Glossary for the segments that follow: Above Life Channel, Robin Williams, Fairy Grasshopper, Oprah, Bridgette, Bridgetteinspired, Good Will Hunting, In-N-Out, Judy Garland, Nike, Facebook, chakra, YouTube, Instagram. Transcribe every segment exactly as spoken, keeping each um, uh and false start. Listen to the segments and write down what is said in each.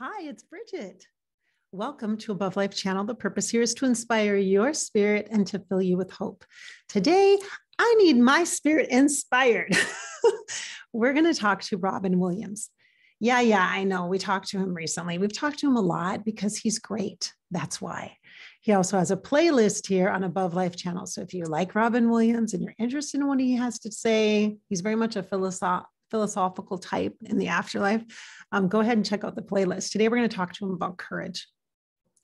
Hi, it's Bridget. Welcome to Above Life Channel. The purpose here is to inspire your spirit and to fill you with hope. Today, I need my spirit inspired. We're going to talk to Robin Williams. Yeah, yeah, I know. We talked to him recently. We've talked to him a lot because he's great. That's why. He also has a playlist here on Above Life Channel. So if you like Robin Williams and you're interested in what he has to say, he's very much a philosoph- philosophical type in the afterlife. Um, go ahead and check out the playlist. Today, we're going to talk to him about courage.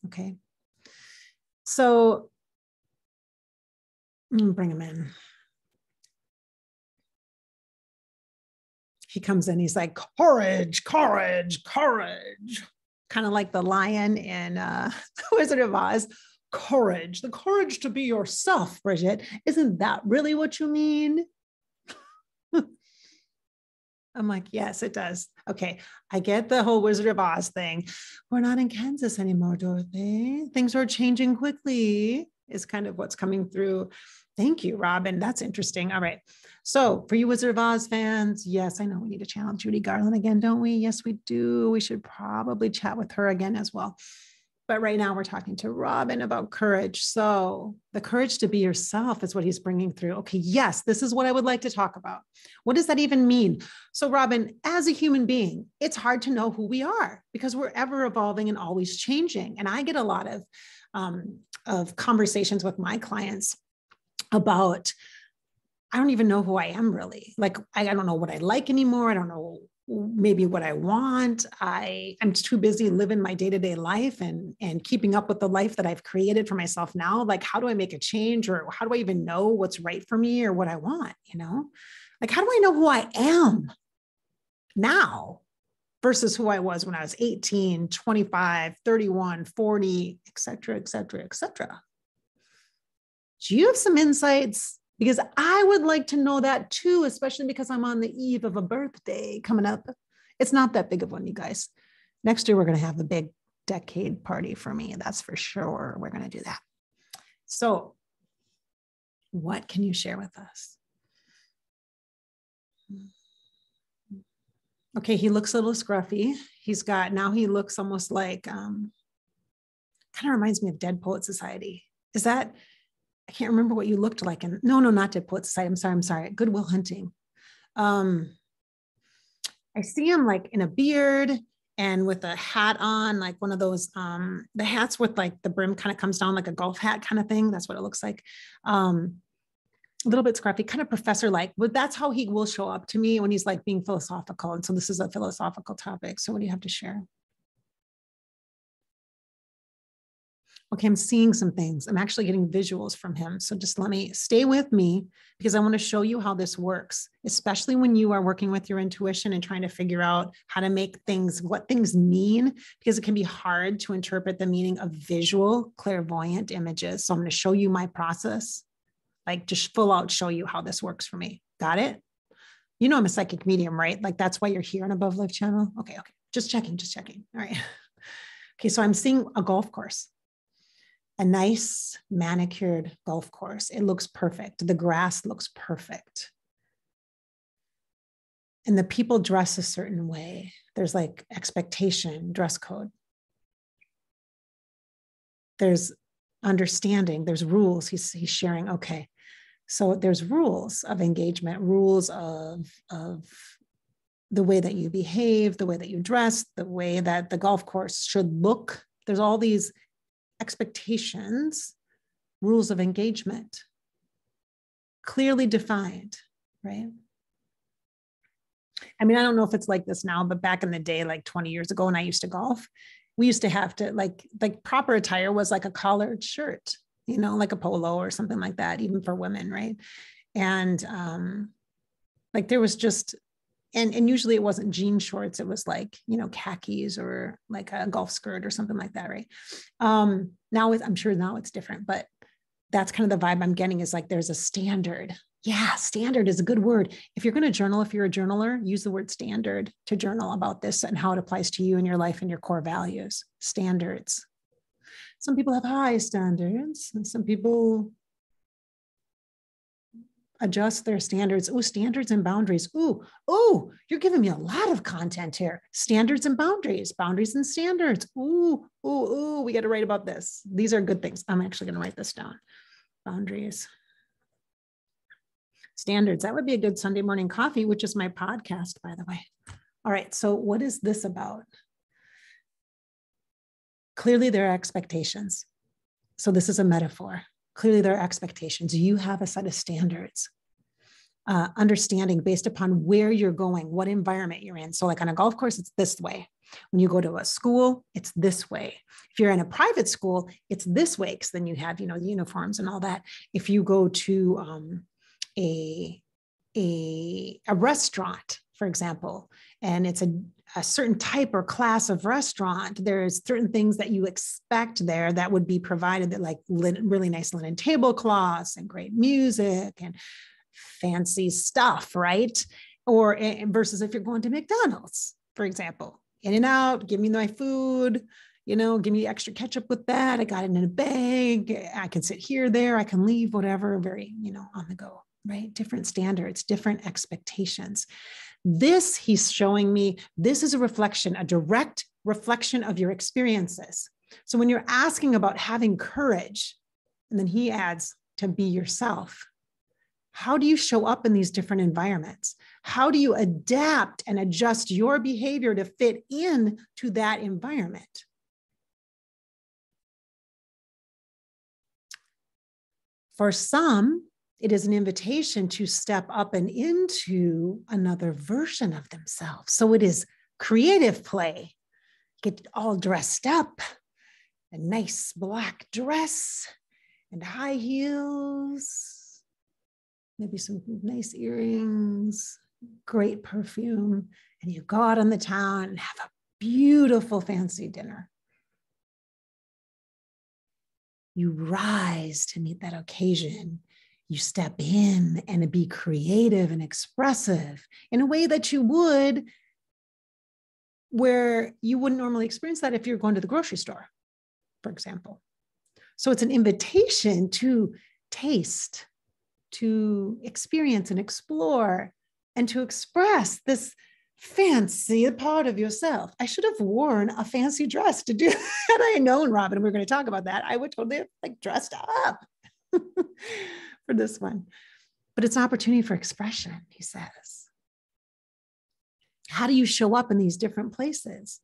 Okay. So bring him in. He comes in, he's like, courage, courage, courage. Kind of like the lion in uh, The Wizard of Oz. Courage, the courage to be yourself, Bridget. Isn't that really what you mean? I'm like, yes, it does. Okay, I get the whole Wizard of Oz thing. We're not in Kansas anymore, Dorothy. Things are changing quickly is kind of what's coming through. Thank you, Robin. That's interesting. All right. So for you Wizard of Oz fans, yes, I know we need to channel Judy Garland again, don't we? Yes, we do. We should probably chat with her again as well. But right now we're talking to Robin about courage. So the courage to be yourself is what he's bringing through. Okay, yes, this is what I would like to talk about. What does that even mean? So Robin, as a human being, it's hard to know who we are because we're ever evolving and always changing. And I get a lot of, um, of conversations with my clients about, I don't even know who I am really. Like, I don't know what I like anymore. I don't know maybe what I want. I I'm too busy living my day-to-day life and, and keeping up with the life that I've created for myself now. Like, how do I make a change? Or how do I even know what's right for me or what I want? You know, like, how do I know who I am now versus who I was when I was eighteen, twenty-five, thirty-one, forty, et cetera, et cetera, et cetera. Do you have some insights? Because I would like to know that too, especially because I'm on the eve of a birthday coming up. It's not that big of one, you guys. Next year, we're going to have a big decade party for me. That's for sure. We're going to do that. So what can you share with us? Okay, he looks a little scruffy. He's got, now he looks almost like, um, kind of reminds me of Dead Poets Society. Is that... I can't remember what you looked like. And no, no, not Dead Poets Society. I'm sorry. I'm sorry. Good Will Hunting. Um, I see him like in a beard and with a hat on, like one of those, um, the hats with like the brim kind of comes down like a golf hat kind of thing. That's what it looks like. Um, a little bit scruffy, kind of professor-like, but that's how he will show up to me when he's like being philosophical. And so this is a philosophical topic. So what do you have to share? Okay, I'm seeing some things. I'm actually getting visuals from him. So just let me stay with me because I want to show you how this works, especially when you are working with your intuition and trying to figure out how to make things, what things mean, because it can be hard to interpret the meaning of visual clairvoyant images. So I'm going to show you my process, like just full out show you how this works for me. Got it? You know, I'm a psychic medium, right? Like that's why you're here on Above Life Channel. Okay. Okay. Just checking, just checking. All right. Okay. So I'm seeing a golf course. A nice manicured golf course. It looks perfect. The grass looks perfect. And the people dress a certain way. There's like expectation, dress code. There's understanding, there's rules. He's, he's sharing, okay. So there's rules of engagement, rules of, of the way that you behave, the way that you dress, the way that the golf course should look. There's all these expectations, rules of engagement, clearly defined, right? I mean, I don't know if it's like this now, but back in the day, like twenty years ago when I used to golf, we used to have to like, like proper attire was like a collared shirt, you know, like a polo or something like that, even for women, right? And um, like there was just, and, and usually it wasn't jean shorts. It was like, you know, khakis or like a golf skirt or something like that. Right. Um, now it's, I'm sure now it's different, but that's kind of the vibe I'm getting is like, there's a standard. Yeah. Standard is a good word. If you're going to journal, if you're a journaler, use the word standard to journal about this and how it applies to you and your life and your core values, standards. Some people have high standards and some people adjust their standards. Oh, standards and boundaries. Ooh, oh, you're giving me a lot of content here. Standards and boundaries, boundaries and standards. Ooh, ooh, ooh, we got to write about this. These are good things. I'm actually going to write this down. Boundaries. Standards. That would be a good Sunday morning coffee, which is my podcast, by the way. All right. So what is this about? Clearly, there are expectations. So this is a metaphor. Clearly, there are expectations. You have a set of standards, uh, understanding based upon where you're going, what environment you're in. So like on a golf course, it's this way. When you go to a school, it's this way. If you're in a private school, it's this way, because then you have, you know, the uniforms and all that. If you go to um, a, a, a restaurant, for example, and it's a, a certain type or class of restaurant, there's certain things that you expect there that would be provided, that like linen, really nice linen tablecloths and great music and fancy stuff, right? Or versus if you're going to McDonald's, for example, In-N-Out, give me my food, you know, give me extra ketchup with that. I got it in a bag. I can sit here, there, I can leave, whatever, very, you know, on the go, right? Different standards, different expectations. This, he's showing me, this is a reflection, a direct reflection of your experiences. So when you're asking about having courage, and then he adds to be yourself, how do you show up in these different environments? How do you adapt and adjust your behavior to fit in to that environment? For some, it is an invitation to step up and into another version of themselves. So it is creative play. Get all dressed up, a nice black dress and high heels, maybe some nice earrings, great perfume, and you go out on the town and have a beautiful fancy dinner. You rise to meet that occasion. You step in and be creative and expressive in a way that you would, where you wouldn't normally experience that if you're going to the grocery store, for example. So it's an invitation to taste, to experience and explore, and to express this fancy part of yourself. I should have worn a fancy dress to do that. Had I known, Robin, we were going to talk about that, I would totally have like dressed up for this one. But it's an opportunity for expression, he says. How do you show up in these different places?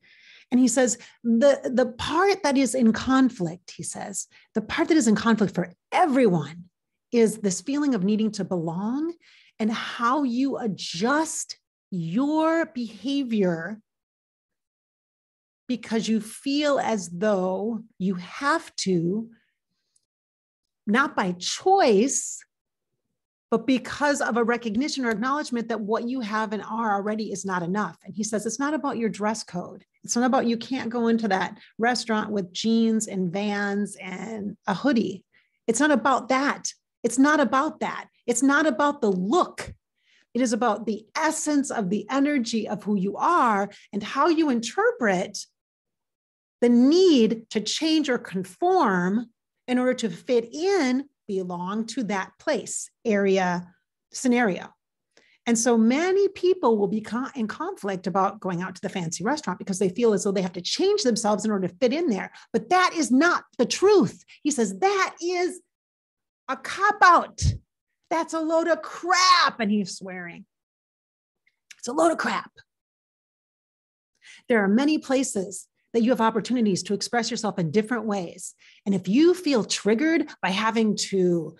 And he says, the, the part that is in conflict, he says, the part that is in conflict for everyone is this feeling of needing to belong and how you adjust your behavior because you feel as though you have to, not by choice, but because of a recognition or acknowledgement that what you have and are already is not enough. And he says, it's not about your dress code. It's not about you can't go into that restaurant with jeans and Vans and a hoodie. It's not about that. It's not about that. It's not about the look. It is about the essence of the energy of who you are and how you interpret the need to change or conform in order to fit in, belong to that place, area, scenario. And so many people will be con- in conflict about going out to the fancy restaurant because they feel as though they have to change themselves in order to fit in there. But that is not the truth. He says, that is a cop-out. That's a load of crap. And he's swearing. It's a load of crap. There are many places that you have opportunities to express yourself in different ways. And if you feel triggered by having to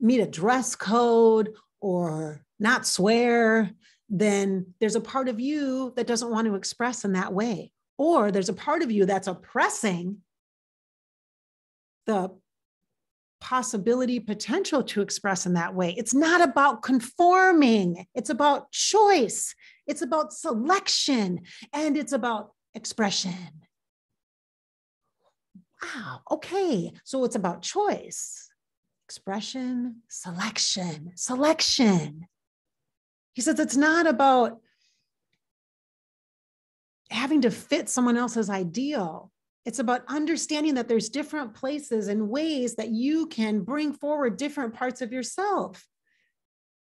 meet a dress code or not swear, then there's a part of you that doesn't want to express in that way. Or there's a part of you that's oppressing the possibility, potential to express in that way. It's not about conforming. It's about choice. It's about selection. And it's about expression. Wow. Okay. So it's about choice, expression, selection, selection. He says it's not about having to fit someone else's ideal. It's about understanding that there's different places and ways that you can bring forward different parts of yourself.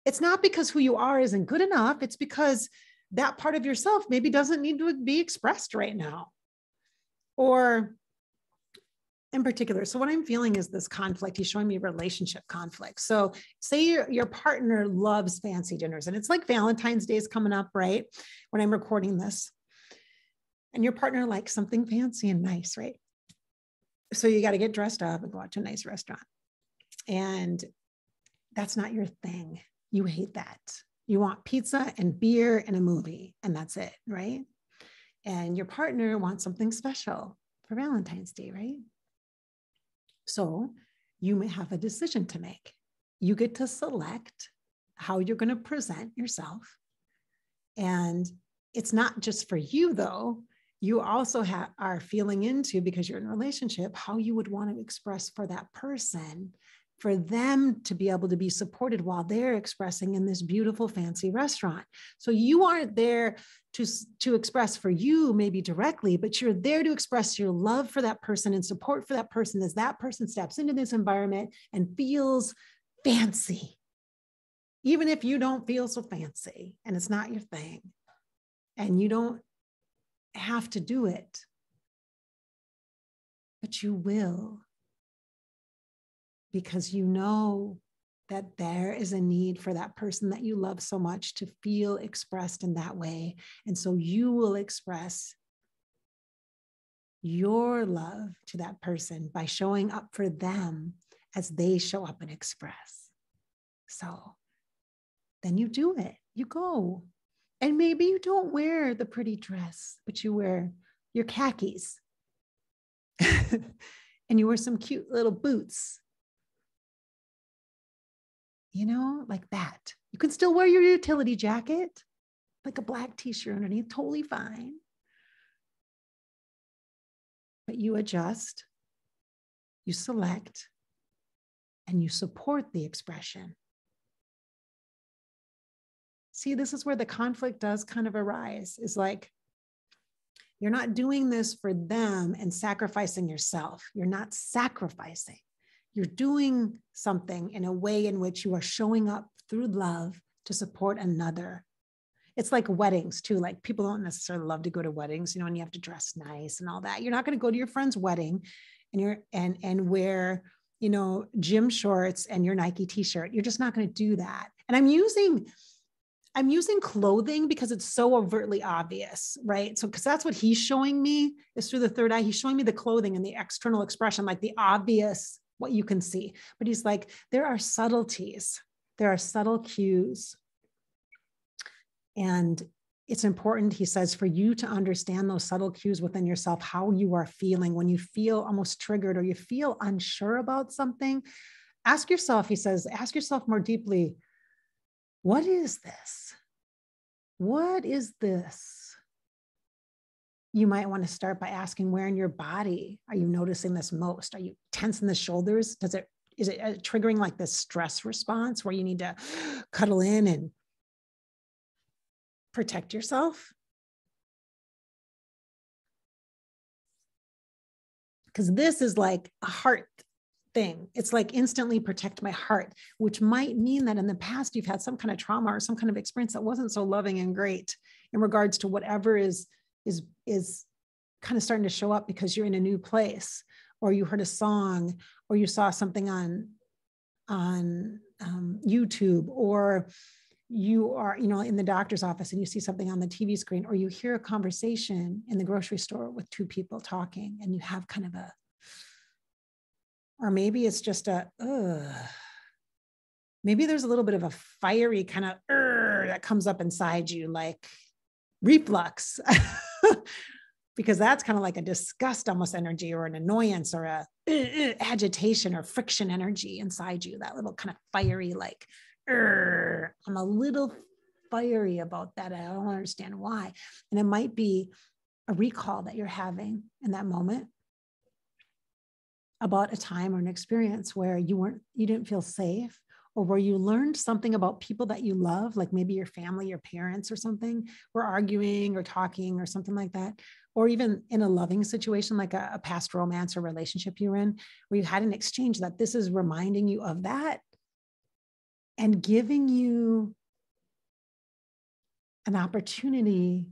It's not because who you are isn't good enough. It's because that part of yourself maybe doesn't need to be expressed right now, or in particular. So what I'm feeling is this conflict. He's showing me relationship conflict. So say your, your partner loves fancy dinners, and it's like Valentine's Day is coming up, right? When I'm recording this, and your partner likes something fancy and nice, right? So you got to get dressed up and go out to a nice restaurant. And that's not your thing. You hate that. You want pizza and beer and a movie, and that's it, right? And your partner wants something special for Valentine's Day, right? So you may have a decision to make. You get to select how you're going to present yourself. And it's not just for you, though. You also have, are feeling into, because you're in a relationship, how you would want to express for that person, for them to be able to be supported while they're expressing in this beautiful fancy restaurant. So you aren't there to, to express for you maybe directly, but you're there to express your love for that person and support for that person as that person steps into this environment and feels fancy, even if you don't feel so fancy and it's not your thing and you don't have to do it, but you will. Because you know that there is a need for that person that you love so much to feel expressed in that way. And so you will express your love to that person by showing up for them as they show up and express. So then you do it, you go. And maybe you don't wear the pretty dress, but you wear your khakis and you wear some cute little boots. You know, like that. You can still wear your utility jacket, like a black t-shirt underneath, totally fine. But you adjust, you select, and you support the expression. See, this is where the conflict does kind of arise. It's like, you're not doing this for them and sacrificing yourself. You're not sacrificing. You're doing something in a way in which you are showing up through love to support another. It's like weddings too. Like people don't necessarily love to go to weddings, you know, and you have to dress nice and all that. You're not going to go to your friend's wedding and you're, and, and wear, you know, gym shorts and your Nike t-shirt. You're just not going to do that. And I'm using, I'm using clothing because it's so overtly obvious, right? So, because that's what he's showing me is through the third eye. He's showing me the clothing and the external expression, like the obvious, what you can see. But he's like, there are subtleties. There are subtle cues. And it's important, he says, for you to understand those subtle cues within yourself, how you are feeling. When you feel almost triggered or you feel unsure about something, ask yourself, he says, ask yourself more deeply, what is this? What is this? You might want to start by asking, where in your body are you noticing this most? Are you tense in the shoulders? Does it, is it triggering like this stress response where you need to cuddle in and protect yourself? Because this is like a heart thing. It's like instantly protect my heart, which might mean that in the past you've had some kind of trauma or some kind of experience that wasn't so loving and great in regards to whatever is is is kind of starting to show up because you're in a new place, or you heard a song, or you saw something on, on um, YouTube, or you are, you know, in the doctor's office and you see something on the T V screen, or you hear a conversation in the grocery store with two people talking and you have kind of a, or maybe it's just a, ugh. Maybe there's a little bit of a fiery kind of ugh, that comes up inside you, like reflux. Because that's kind of like a disgust almost energy, or an annoyance, or a uh, uh, agitation or friction energy inside you, that little kind of fiery, like, uh, I'm a little fiery about that. I don't understand why. And it might be a recall that you're having in that moment about a time or an experience where you weren't, you didn't feel safe, or where you learned something about people that you love, like maybe your family, your parents or something, were arguing or talking or something like that, or even in a loving situation, like a, a past romance or relationship you were in, where you had an exchange that this is reminding you of that. and giving you an opportunity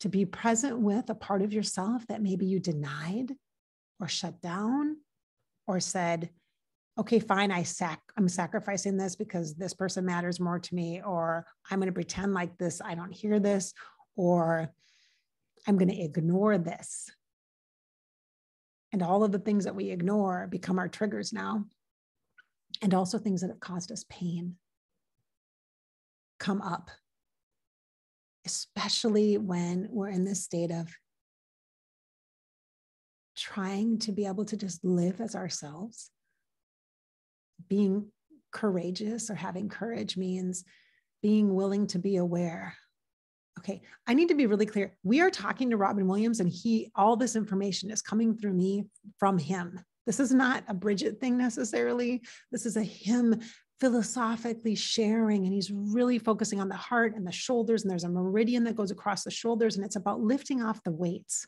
to be present with a part of yourself that maybe you denied or shut down or said, okay, fine, I sac- I'm sacrificing this because this person matters more to me, or I'm going to pretend like this, I don't hear this, or I'm going to ignore this. And all of the things that we ignore become our triggers now. And also things that have caused us pain come up, especially when we're in this state of trying to be able to just live as ourselves. Being courageous or having courage means being willing to be aware. Okay, I need to be really clear. We are talking to Robin Williams, and he, all this information is coming through me from him. This is not a Bridget thing necessarily. This is a him philosophically sharing, and he's really focusing on the heart and the shoulders, and there's a meridian that goes across the shoulders, and it's about lifting off the weights,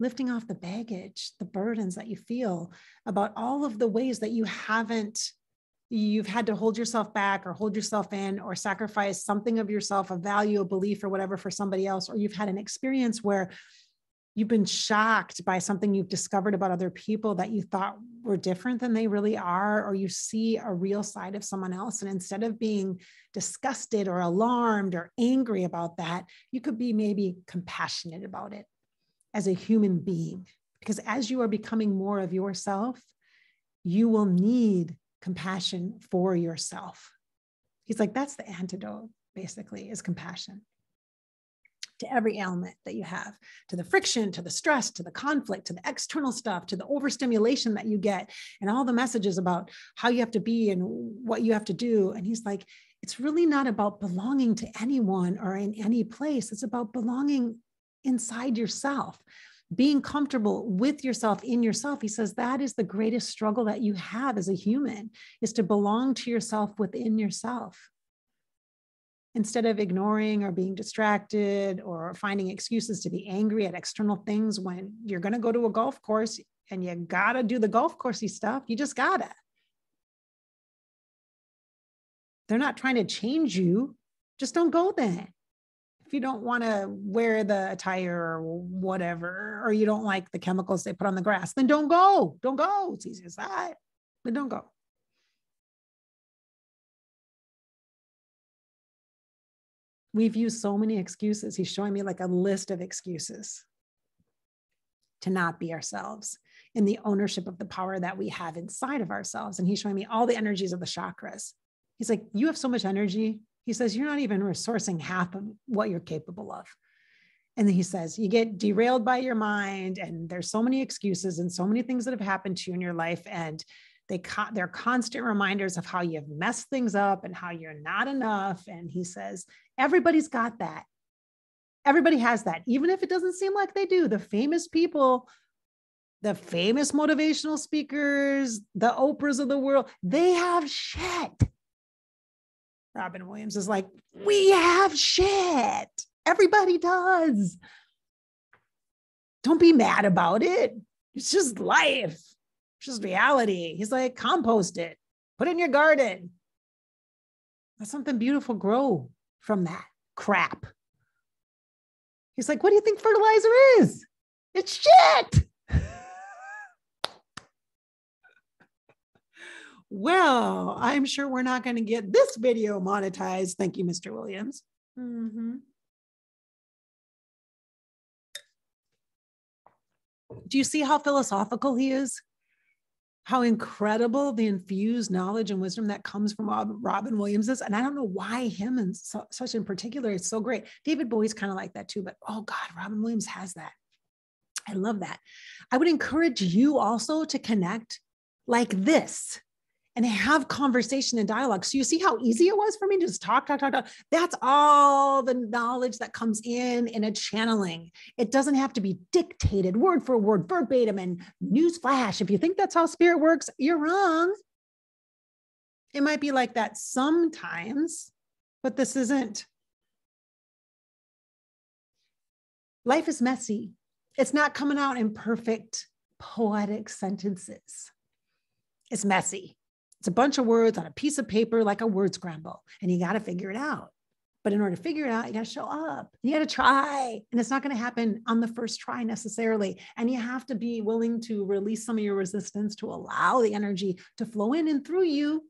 lifting off the baggage, the burdens that you feel, about all of the ways that you haven't, you've had to hold yourself back or hold yourself in or sacrifice something of yourself, a value, a belief or whatever for somebody else, or you've had an experience where you've been shocked by something you've discovered about other people that you thought were different than they really are, or you see a real side of someone else. And instead of being disgusted or alarmed or angry about that, you could be maybe compassionate about it as a human being, because as you are becoming more of yourself, you will need compassion for yourself. He's like, that's the antidote, basically, is compassion to every ailment that you have, to the friction, to the stress, to the conflict, to the external stuff, to the overstimulation that you get, and all the messages about how you have to be and what you have to do. And he's like, it's really not about belonging to anyone or in any place. It's about belonging inside yourself, being comfortable with yourself, in yourself. He says that is the greatest struggle that you have as a human, is to belong to yourself within yourself. Instead of ignoring or being distracted or finding excuses to be angry at external things, when you're going to go to a golf course and you got to do the golf coursey stuff, you just got to. They're not trying to change you. Just don't go then. If you don't want to wear the attire or whatever, or you don't like the chemicals they put on the grass, then don't go. Don't go. It's easy as that. Then don't go. We've used so many excuses. He's showing me like a list of excuses to not be ourselves in the ownership of the power that we have inside of ourselves. And he's showing me all the energies of the chakras. He's like, you have so much energy. He says, you're not even resourcing half of what you're capable of. And then he says, you get derailed by your mind, and there's so many excuses and so many things that have happened to you in your life. And they co- they're constant reminders of how you've messed things up and how you're not enough. And he says, everybody's got that. Everybody has that. Even if it doesn't seem like they do, the famous people, the famous motivational speakers, the Oprahs of the world, they have shit. Robin Williams is like, we have shit. Everybody does. Don't be mad about it. It's just life. It's just reality. He's like, compost it. Put it in your garden. Let something beautiful grow from that crap. He's like, what do you think fertilizer is? It's shit. Well, I'm sure we're not going to get this video monetized. Thank you, Mister Williams. Mm-hmm. Do you see how philosophical he is? How incredible the infused knowledge and wisdom that comes from Robin Williams is. And I don't know why him and so, such in particular is so great. David Bowie's kind of like that too, but oh God, Robin Williams has that. I love that. I would encourage you also to connect like this and have conversation and dialogue. So you see how easy it was for me to just talk, talk, talk, talk. That's all the knowledge that comes in in a channeling. It doesn't have to be dictated word for word, verbatim, and newsflash. If you think that's how spirit works, you're wrong. It might be like that sometimes, but this isn't. Life is messy. It's not coming out in perfect poetic sentences. It's messy. It's a bunch of words on a piece of paper, like a word scramble, and you got to figure it out. But in order to figure it out, you got to show up, you got to try, and it's not going to happen on the first try necessarily. And you have to be willing to release some of your resistance to allow the energy to flow in and through you,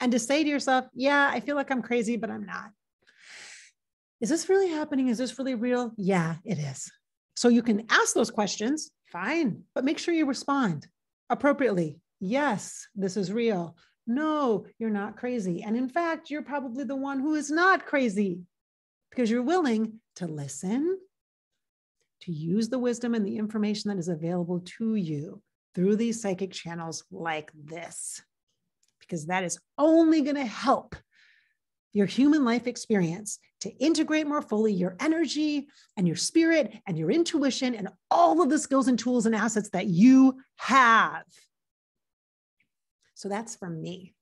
and to say to yourself, yeah, I feel like I'm crazy, but I'm not. Is this really happening? Is this really real? Yeah, it is. So you can ask those questions, fine, but make sure you respond appropriately. Yes, this is real. No, you're not crazy. And in fact, you're probably the one who is not crazy, because you're willing to listen, to use the wisdom and the information that is available to you through these psychic channels like this, because that is only going to help your human life experience to integrate more fully your energy and your spirit and your intuition and all of the skills and tools and assets that you have. So that's from me.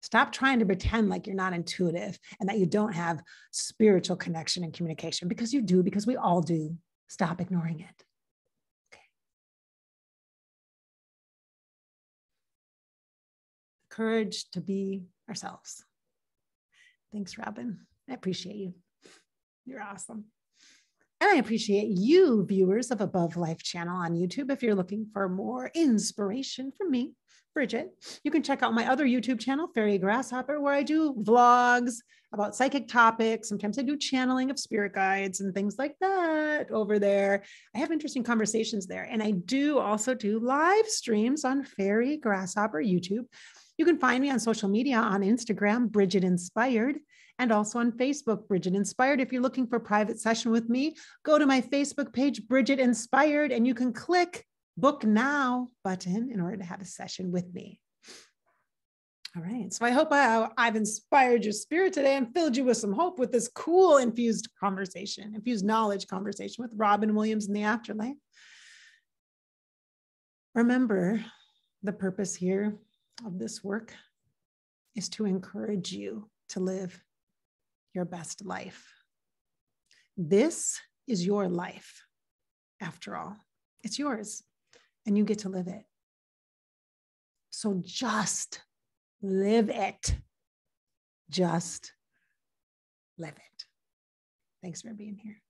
Stop trying to pretend like you're not intuitive and that you don't have spiritual connection and communication, because you do, because we all do. Stop ignoring it. Okay. Courage to be ourselves. Thanks, Robin. I appreciate you. You're awesome. And I appreciate you, viewers of Above Life Channel on YouTube. If you're looking for more inspiration from me, Bridget, you can check out my other YouTube channel, Fairy Grasshopper, where I do vlogs about psychic topics. Sometimes I do channeling of spirit guides and things like that over there. I have interesting conversations there. And I do also do live streams on Fairy Grasshopper YouTube. You can find me on social media on Instagram, Bridget Inspired, and also on Facebook, Bridget Inspired. If you're looking for a private session with me, go to my Facebook page, Bridget Inspired, and you can click book now button in order to have a session with me. All right, so I hope I, I've inspired your spirit today and filled you with some hope with this cool infused conversation, infused knowledge conversation with Robin Williams in the afterlife. Remember, the purpose here of this work is to encourage you to live your best life. This is your life, after all. It's yours, and you get to live it. So just live it. Just live it. Thanks for being here.